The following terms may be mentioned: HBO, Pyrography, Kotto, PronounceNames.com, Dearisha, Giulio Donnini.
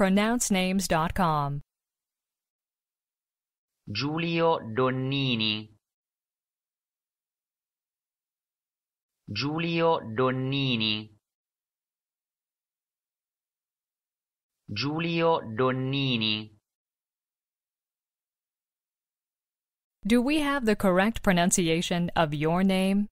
PronounceNames.com. Giulio Donnini. Giulio Donnini. Giulio Donnini. Do we have the correct pronunciation of your name?